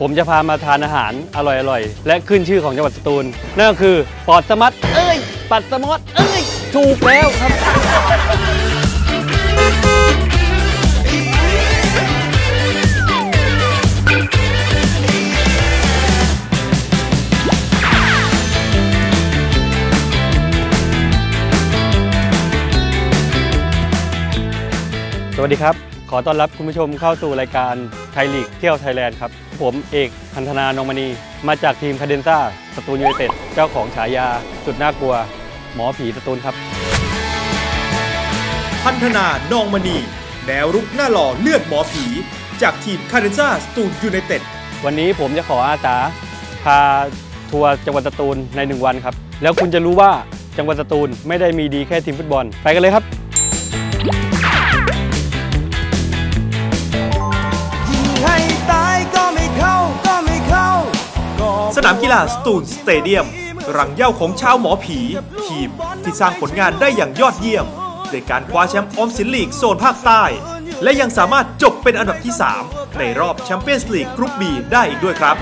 ผมจะพามาทานอาหารอร่อยๆและขึ้นชื่อของจังหวัดสตูลนั่นก็คือปอดสมัดเอ้ยปัดสมอดเอ้ยถูกแล้วครับสวัสดีครับขอต้อนรับคุณผู้ชมเข้าสู่รายการไทยลีกเที่ยวไทยแลนด์ครับผมเอกพันธนานงมณีมาจากทีมคาเดนซ่าสตูลยูไนเต็ดเจ้าของฉายาสุดน่ากลัวหมอผีสตูลครับพันธนานงมณีแนวรุกหน้าหล่อเลือดหมอผีจากทีมคาเดนซ่าสตูลยูไนเต็ดวันนี้ผมจะขออาสาพาทัวร์จังหวัดสตูลใน1วันครับแล้วคุณจะรู้ว่าจังหวัดสตูลไม่ได้มีดีแค่ทีมฟุตบอลไปกันเลยครับสนามกีฬาสตูลสเตเดียมรังเหย้าของชาวหมอผีทีมที่สร้างผลงานได้อย่างยอดเยี่ยมในการคว้าแชมป์ออมสินลีกโซนภาคใต้และยังสามารถจบเป็นอันดับที่3ในรอบแชมเปี้ยนส์ลีกกรุ๊ป B ได้อีกด้วยครับ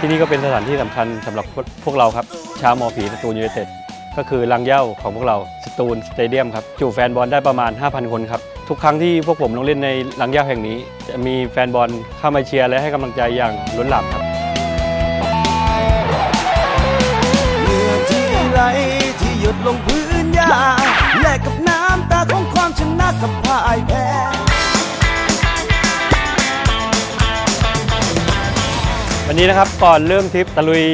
ที่นี่ก็เป็นสถานที่สำคัญสำหรับพวกเราครับชาวหมอผีสตูลยูไนเต็ดก็คือรังเหย้าของพวกเราสตูลสเตเดียมครับจุแฟนบอลได้ประมาณ 5,000 คนครับทุกครั้งที่พวกผมลงเล่นในรังเหย้าแห่งนี้จะมีแฟนบอลเข้ามาเชียร์และให้กำลังใจอย่างล้นหลามครับวันนี้นะครับก่อนเริ่มทริปตะลุย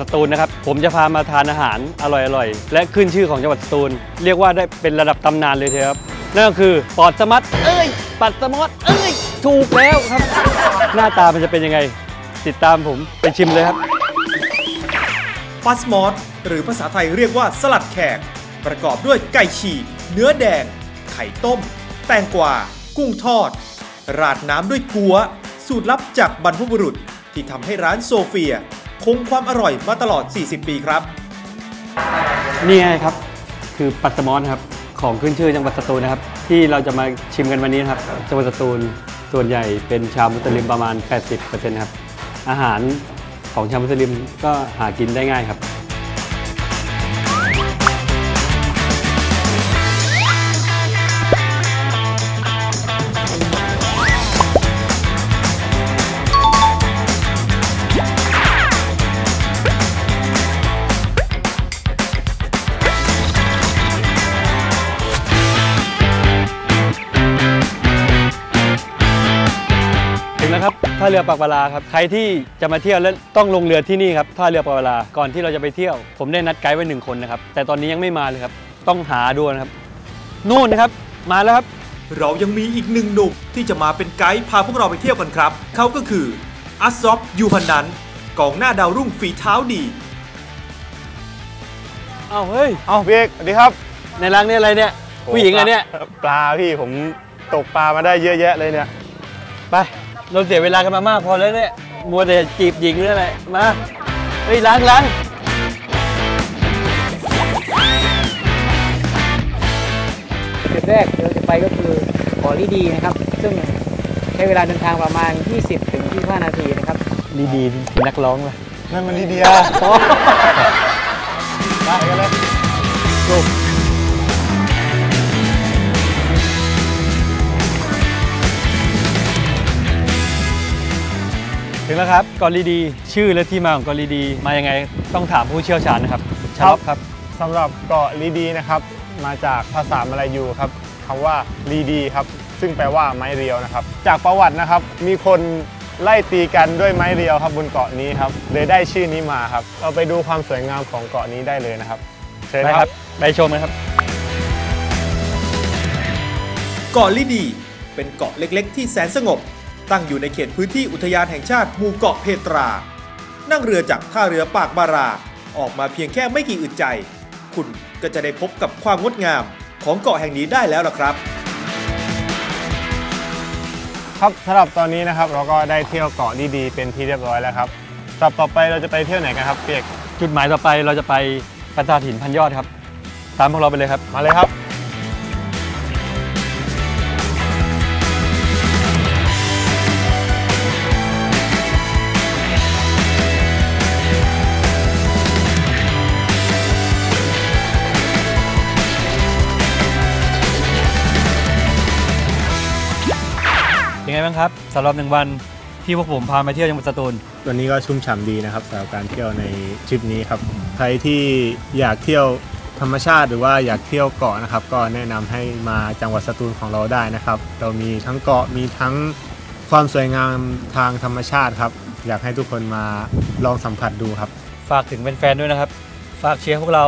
สตูลนะครับผมจะพามาทานอาหารอร่อยๆและขึ้นชื่อของจังหวัดสตูลเรียกว่าได้เป็นระดับตำนานเลยทีครับนั่นก็คือปอดสมัดเอ้ยปัดสมอดเอ้ยถูกแล้วครับหน้าตามันจะเป็นยังไงติดตามผมไปชิมเลยครับปัดสมอดหรือภาษาไทยเรียกว่าสลัดแขกประกอบด้วยไก่ฉีกเนื้อแดงไข่ต้มแตงกวากุ้งทอดราดน้ำด้วยกั๊วสูตรลับจากบรรพบุรุษที่ทำให้ร้านโซเฟียคงความอร่อยมาตลอด40 ปีครับนี่ไงครับคือปัดสมอดครับของขึ้นชื่อจังหวัดสตูลนะครับที่เราจะมาชิมกันวันนี้ครับจังหวัดสตูลส่วนใหญ่เป็นชาวมุสลิมประมาณ 80% ครับอาหารของชาวมุสลิมก็หากินได้ง่ายครับท่าเรือปากปลาครับใครที่จะมาเที่ยวแล้วต้องลงเรือที่นี่ครับท่าเรือปากปลาก่อนที่เราจะไปเที่ยวผมได้นัดไกด์ไว้1คนนะครับแต่ตอนนี้ยังไม่มาเลยครับต้องหาดูนะครับนู่นนะครับมาแล้วครับเรายังมีอีก1หนุ่มที่จะมาเป็นไกด์พาพวกเราไปเที่ยวกันครับเขาก็คืออัสซอฟยูพันนันกองหน้าดาวรุ่งฝีเท้าดีเอาเฮ้ยเอาพี่เอกสวัสดีครับในรังนี่อะไรเนี่ยผู้หญิงอะไรเนี่ยปลาพี่ผมตกปลามาได้เยอะแยะเลยเนี่ยไปเราเสียเวลากันมามากพอแล้วเนี่ยมัวแต่จีบหญิงเรื่องอะไรมาเฮ้ยล้างเดือนแรกเราจะไปก็คือขอลีดีนะครับซึ่งใช้เวลาเดินทางประมาณ 20-25 นาทีนะครับลีดีเป็นนักร้องเลยนั่นมันลีเดียไปกันเลยจบถึงแล้วครับเกาะลีดีชื่อและที่มาของเกาะลีดีมายังไงต้องถามผู้เชี่ยวชาญนะครับชอบครับสำหรับเกาะลีดีนะครับมาจากภาษามลายูครับคำว่าลีดีครับซึ่งแปลว่าไม้เรียวนะครับจากประวัตินะครับมีคนไล่ตีกันด้วยไม้เรียวครับบนเกาะนี้ครับเลยได้ชื่อนี้มาครับเราไปดูความสวยงามของเกาะนี้ได้เลยนะครับเชิญครับไปชมนะครับเกาะลีดีเป็นเกาะเล็กๆที่แสนสงบตั้งอยู่ในเขตพื้นที่อุทยานแห่งชาติหมู่เกาะเพตรานั่งเรือจากท่าเรือปากบาราออกมาเพียงแค่ไม่กี่อึดใจคุณก็จะได้พบกับความงดงามของเกาะแห่งนี้ได้แล้วล่ะครับครับสำหรับตอนนี้นะครับเราก็ได้เที่ยวเกาะดีๆเป็นที่เรียบร้อยแล้วครับต่อไปเราจะไปเที่ยวไหนกันครับเปียกจุดหมายต่อไปเราจะไปปราสาทหินพันยอดครับตามพวกเราไปเลยครับมาเลยครับ ไงบ้างครับสำหรับ1วันที่พวกผมพามาเที่ยวจังหวัดสตูลวันนี้ก็ชุ่มฉ่ำดีนะครับสำหรับการเที่ยวในทริปนี้ครับใครที่อยากเที่ยวธรรมชาติหรือว่าอยากเที่ยวเกาะนะครับก็แนะนำให้มาจังหวัดสตูลของเราได้นะครับเรามีทั้งเกาะมีทั้งความสวยงามทางธรรมชาติครับอยากให้ทุกคนมาลองสัมผัสดูครับฝากถึงแฟนๆด้วยนะครับฝากเชียร์พวกเรา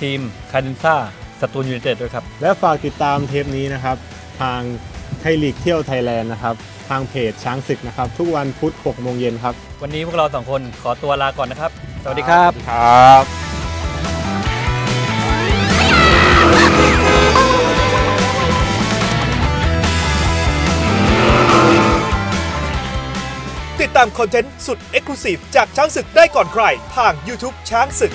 ทีมคาเดนซ่าสตูลยูไนเต็ดด้วยครับและฝากติดตามเทปนี้นะครับทางไทยลีกเที่ยวไทยแลนด์นะครับทางเพจช้างศึกนะครับทุกวันพุธ 18:00 น.ครับวันนี้พวกเรา2คนขอตัวลาก่อนนะครับสวัสดีครับครับติดตามคอนเทนต์สุด Exclusive จากช้างศึกได้ก่อนใครทาง YouTube ช้างศึก